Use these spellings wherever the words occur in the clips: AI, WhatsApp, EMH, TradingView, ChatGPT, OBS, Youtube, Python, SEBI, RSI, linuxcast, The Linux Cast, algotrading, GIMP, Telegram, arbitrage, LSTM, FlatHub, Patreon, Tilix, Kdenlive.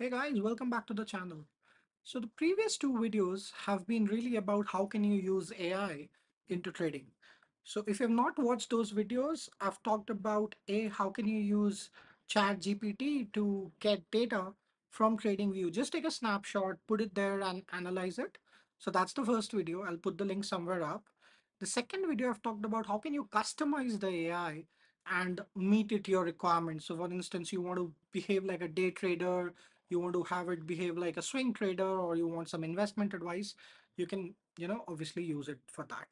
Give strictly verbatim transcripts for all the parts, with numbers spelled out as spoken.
Hey guys, welcome back to the channel. So the previous two videos have been really about how can you use A I into trading. So if you have not watched those videos, I've talked about a how can you use ChatGPT to get data from TradingView. Just take a snapshot, put it there and analyze it. So that's the first video. I'll put the link somewhere up. The second video I've talked about how can you customize the A I and meet it your requirements. So for instance, you want to behave like a day trader, you want to have it behave like a swing trader, or you want some investment advice, you can, you know, obviously use it for that.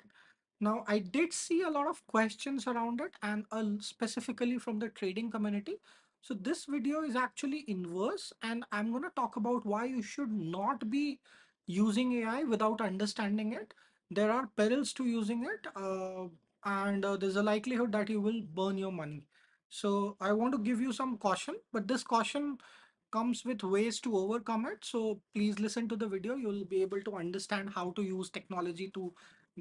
Now, I did see a lot of questions around it and uh, specifically from the trading community. So this video is actually inverse, and I'm going to talk about why you should not be using A I without understanding it. There are perils to using it, uh, and uh, there's a likelihood that you will burn your money. So I want to give you some caution, but this caution comes with ways to overcome it. So please listen to the video. You'll be able to understand how to use technology to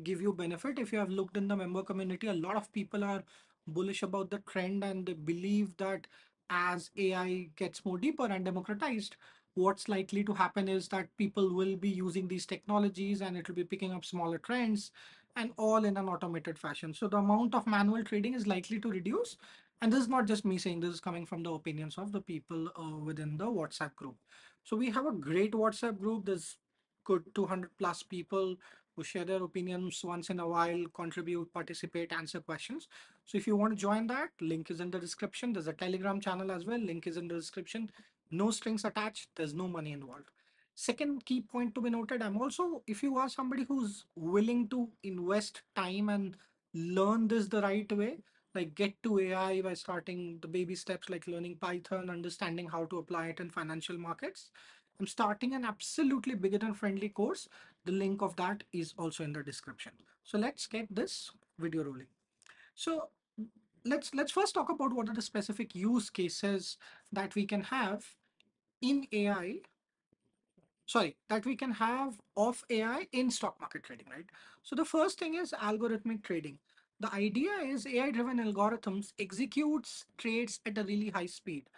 give you benefit. If you have looked in the member community, a lot of people are bullish about the trend and they believe that as A I gets more deeper and democratized, what's likely to happen is that people will be using these technologies and it will be picking up smaller trends and all in an automated fashion. So the amount of manual trading is likely to reduce. And this is not just me saying, this is coming from the opinions of the people uh, within the WhatsApp group. So we have a great WhatsApp group. There's good two hundred plus people who share their opinions once in a while, contribute, participate, answer questions. So if you want to join that, link is in the description. There's a Telegram channel as well. Link is in the description. No strings attached. There's no money involved. Second key point to be noted, I'm also, if you are somebody who's willing to invest time and learn this the right way, like get to A I by starting the baby steps like learning Python, understanding how to apply it in financial markets, I'm starting an absolutely beginner friendly course. The link of that is also in the description. So let's get this video rolling. So let's let's first talk about what are the specific use cases that we can have in A I. Sorry, that we can have of A I in stock market trading, right? So the first thing is algorithmic trading. The idea is A I-driven algorithms executes trades at a really high speed.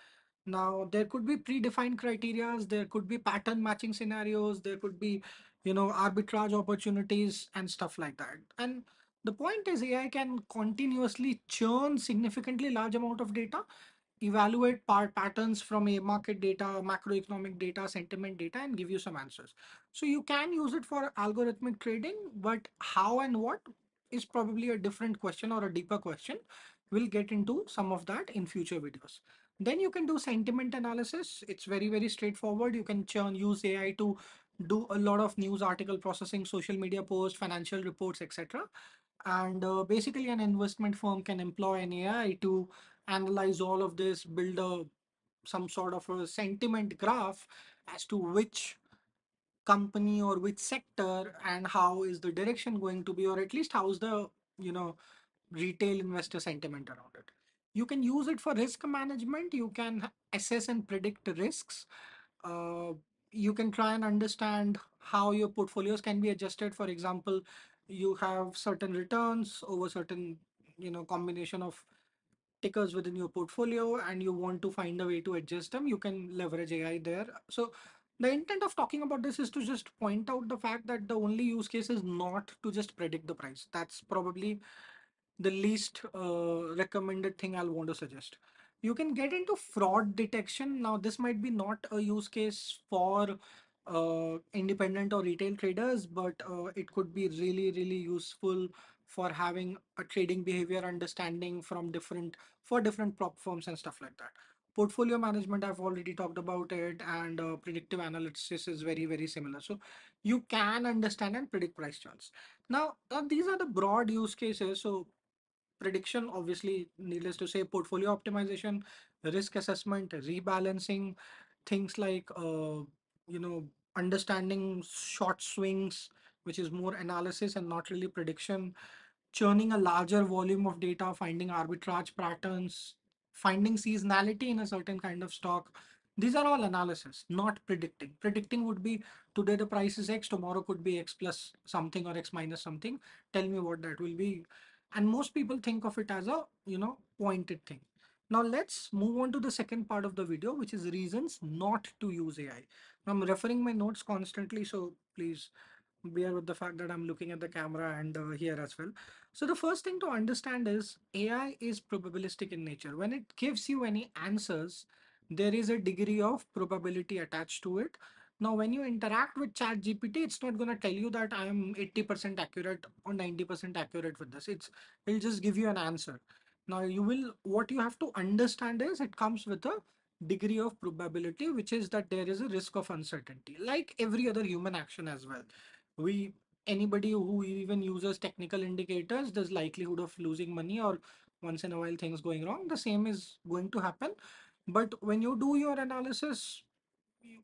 Now, there could be predefined criteria, there could be pattern matching scenarios, there could be, you know, arbitrage opportunities and stuff like that. And the point is A I can continuously churn significantly large amount of data, evaluate par patterns from a market data, macroeconomic data, sentiment data, and give you some answers. So you can use it for algorithmic trading, but how and what is probably a different question or a deeper question. We'll get into some of that in future videos. Then you can do sentiment analysis. It's very, very straightforward. You can churn, use A I to do a lot of news article processing, social media posts, financial reports, et cetera. And uh, basically an investment firm can employ an A I to analyze all of this, build a, some sort of a sentiment graph as to which company or which sector and how is the direction going to be, or at least how's the, you know, retail investor sentiment around it. You can use it for risk management. You can assess and predict risks. Uh, you can try and understand how your portfolios can be adjusted. For example, you have certain returns over certain, you know, combination of tickers within your portfolio and you want to find a way to adjust them. You can leverage A I there. So the intent of talking about this is to just point out the fact that the only use case is not to just predict the price. That's probably the least uh, recommended thing I'll want to suggest. You can get into fraud detection. Now, this might be not a use case for Uh, independent or retail traders, but uh, it could be really, really useful for having a trading behavior understanding from different for different prop firms and stuff like that. Portfolio management, I've already talked about it, and uh, predictive analysis is very, very similar. So you can understand and predict price charts. Now, uh, these are the broad use cases. So prediction, obviously, needless to say, portfolio optimization, risk assessment, rebalancing, things like uh, you know, understanding short swings, which is more analysis and not really prediction, churning a larger volume of data, finding arbitrage patterns, finding seasonality in a certain kind of stock. These are all analysis, not predicting. Predicting would be today the price is X, tomorrow could be X plus something or X minus something. Tell me what that will be. And most people think of it as a, you know, pointed thing. Now let's move on to the second part of the video, which is reasons not to use A I. Now, I'm referring my notes constantly, so please bear with the fact that I'm looking at the camera and uh, here as well. So the first thing to understand is A I is probabilistic in nature. When it gives you any answers, there is a degree of probability attached to it. Now, when you interact with ChatGPT, it's not going to tell you that I am eighty percent accurate or ninety percent accurate with this. It's, it'll just give you an answer. Now, you will, what you have to understand is it comes with a degree of probability, which is that there is a risk of uncertainty, like every other human action as well. We, anybody who even uses technical indicators, there's likelihood of losing money or once in a while things going wrong. The same is going to happen. But when you do your analysis,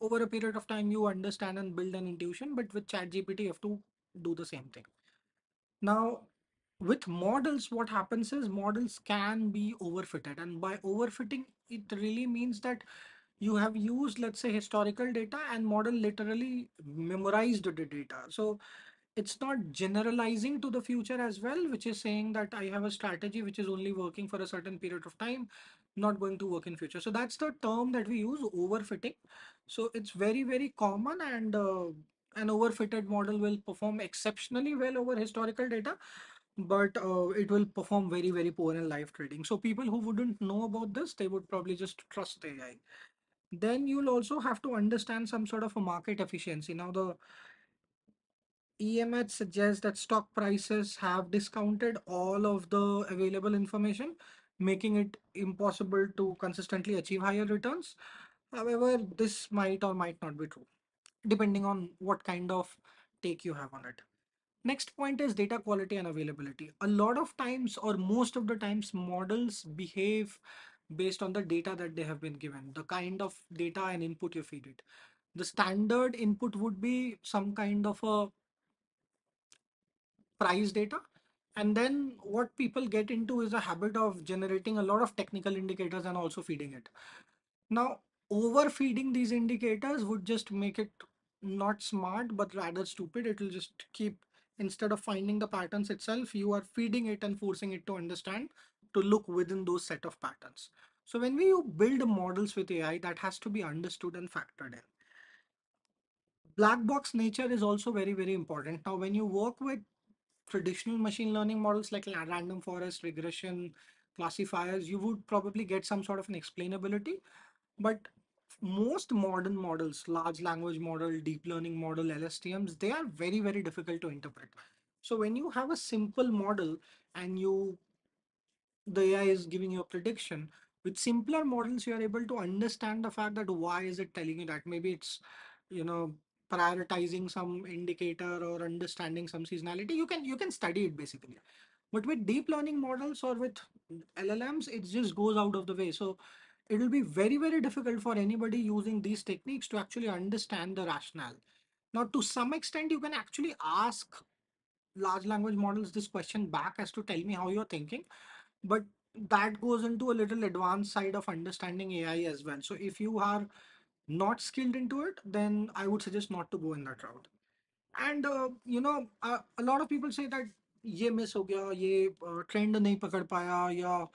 over a period of time, you understand and build an intuition, but with ChatGPT, you have to do the same thing. Now, with models, what happens is models can be overfitted, and by overfitting, it really means that you have used, let's say, historical data and model literally memorized the data. So it's not generalizing to the future as well, which is saying that I have a strategy which is only working for a certain period of time, not going to work in future. So that's the term that we use, overfitting. So it's very, very common, and uh, an overfitted model will perform exceptionally well over historical data, but uh, it will perform very, very poor in live trading. So people who wouldn't know about this, they would probably just trust A I. Then you'll also have to understand some sort of a market efficiency. Now, the E M H suggests that stock prices have discounted all of the available information, making it impossible to consistently achieve higher returns. However, this might or might not be true, depending on what kind of take you have on it. Next point is data quality and availability. A lot of times, or most of the times, models behave based on the data that they have been given, the kind of data and input you feed it. The standard input would be some kind of a price data, and then what people get into is a habit of generating a lot of technical indicators and also feeding it. Now, overfeeding these indicators would just make it not smart but rather stupid. It will just keep, instead of finding the patterns itself, you are feeding it and forcing it to understand, to look within those set of patterns. So when we build models with A I, that has to be understood and factored in. Black box nature is also very, very important. Now, when you work with traditional machine learning models like random forest, regression, classifiers, you would probably get some sort of an explainability. But most modern models, large language model, deep learning model, L S T Ms, they are very, very difficult to interpret. So when you have a simple model and you, the A I is giving you a prediction, with simpler models, you are able to understand the fact that why is it telling you that. Maybe it's, you know, prioritizing some indicator or understanding some seasonality. You can you can study it basically. But with deep learning models or with L L Ms, it just goes out of the way. So it will be very, very difficult for anybody using these techniques to actually understand the rationale. Now, to some extent, you can actually ask large language models this question back as to tell me how you're thinking, but that goes into a little advanced side of understanding A I as well. So if you are not skilled into it, then I would suggest not to go in that route. And uh, you know, uh, a lot of people say that ye miss ho gaya, ye uh, trend nahi pakad paya, ya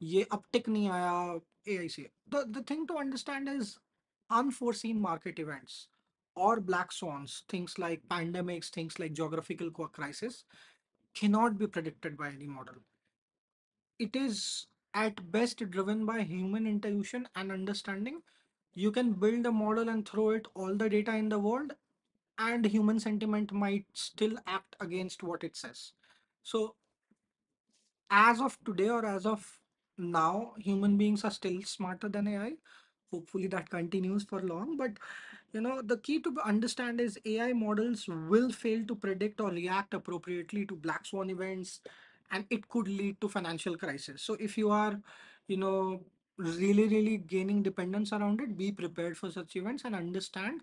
ye uptick nahi aaya A I se. The the thing to understand is unforeseen market events or black swans, things like pandemics, things like geographical crisis, cannot be predicted by any model. It is at best driven by human intuition and understanding. You can build a model and throw it all the data in the world, and human sentiment might still act against what it says. So as of today, or as of now, human beings are still smarter than A I. Hopefully that continues for long, but you know, the key to understand is A I models will fail to predict or react appropriately to black swan events, and it could lead to financial crisis. So if you are, you know, really really gaining dependence around it, be prepared for such events and understand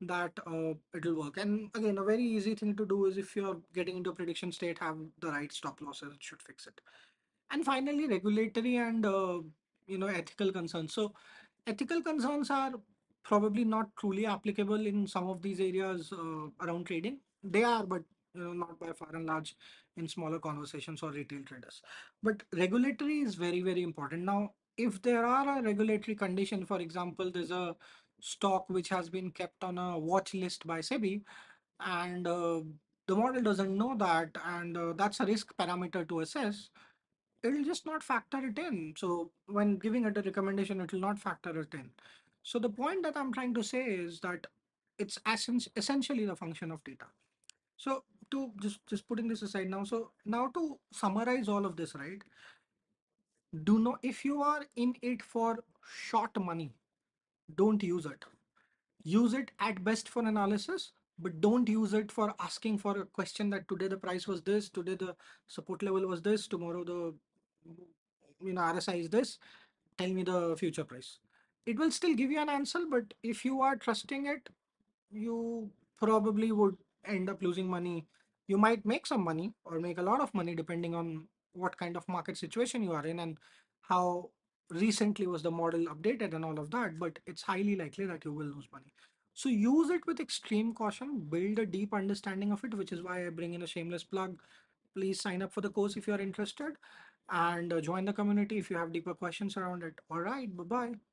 that uh, it'll work. And again, a very easy thing to do is, if you're getting into a prediction state, have the right stop losses. It should fix it. And finally, regulatory and uh, you know, ethical concerns. So ethical concerns are probably not truly applicable in some of these areas uh, around trading. They are, but you know, not by far and large in smaller conversations or retail traders. But regulatory is very, very important. Now, if there are a regulatory condition, for example, there's a stock which has been kept on a watch list by SEBI, and uh, the model doesn't know that, and uh, that's a risk parameter to assess, it'll just not factor it in. So when giving it a recommendation, it will not factor it in. So the point that I'm trying to say is that it's essentially the function of data. So to just, just putting this aside now, so now to summarize all of this, right? Do not, if you are in it for short money, don't use it. Use it at best for analysis, but don't use it for asking for a question that today the price was this, today the support level was this, tomorrow the you know R S I is this, tell me the future price. It will still give you an answer, but if you are trusting it, you probably would end up losing money. You might make some money or make a lot of money depending on what kind of market situation you are in and how recently was the model updated and all of that, but it's highly likely that you will lose money. So use it with extreme caution, build a deep understanding of it, which is why I bring in a shameless plug. Please sign up for the course if you're interested, and join the community if you have deeper questions around it. All right, bye-bye.